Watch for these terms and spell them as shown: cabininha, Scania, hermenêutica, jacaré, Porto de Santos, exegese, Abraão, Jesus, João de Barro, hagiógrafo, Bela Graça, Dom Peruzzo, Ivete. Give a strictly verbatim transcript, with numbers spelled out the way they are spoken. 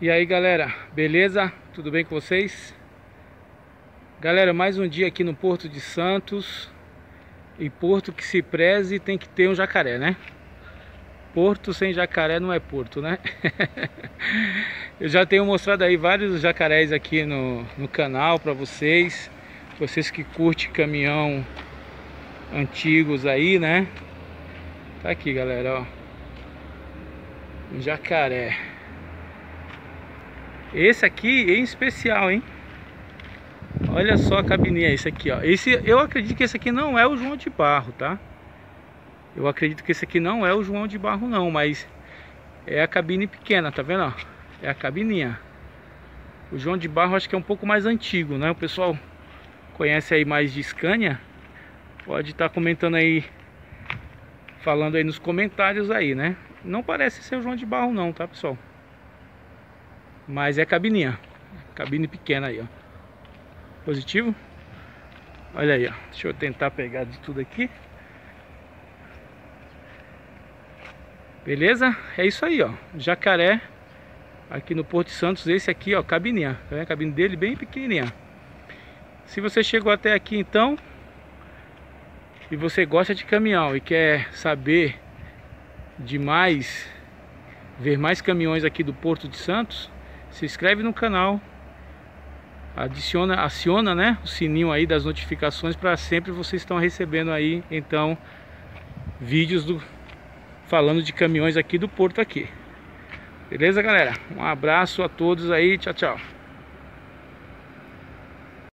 E aí galera, beleza? Tudo bem com vocês? Galera, mais um dia aqui no Porto de Santos. E porto que se preze tem que ter um jacaré, né? Porto sem jacaré não é porto, né? Eu já tenho mostrado aí vários jacarés aqui no, no canal para vocês. Vocês que curtem caminhão antigos aí, né? Tá aqui galera, ó, um jacaré. Esse aqui é em especial, hein? Olha só a cabininha, esse aqui, ó. Esse, eu acredito que esse aqui não é o João de Barro, tá? Eu acredito que esse aqui não é o João de Barro não, mas é a cabine pequena, tá vendo? Ó? É a cabininha. O João de Barro acho que é um pouco mais antigo, né? O pessoal conhece aí mais de Scania. Pode estar tá comentando aí, falando aí nos comentários aí, né? Não parece ser o João de Barro não, tá pessoal? Mas é cabininha, cabine pequena aí, ó. Positivo? Olha aí, ó. Deixa eu tentar pegar de tudo aqui. Beleza? É isso aí, ó. Jacaré aqui no Porto de Santos. Esse aqui, ó, cabininha. Tá vendo? A cabine dele bem pequenininha. Se você chegou até aqui, então, e você gosta de caminhão e quer saber de mais, ver mais caminhões aqui do Porto de Santos, se inscreve no canal, adiciona, aciona, né, o sininho aí das notificações para sempre vocês estão recebendo aí então vídeos do falando de caminhões aqui do Porto aqui. Beleza, galera? Um abraço a todos aí, tchau, tchau.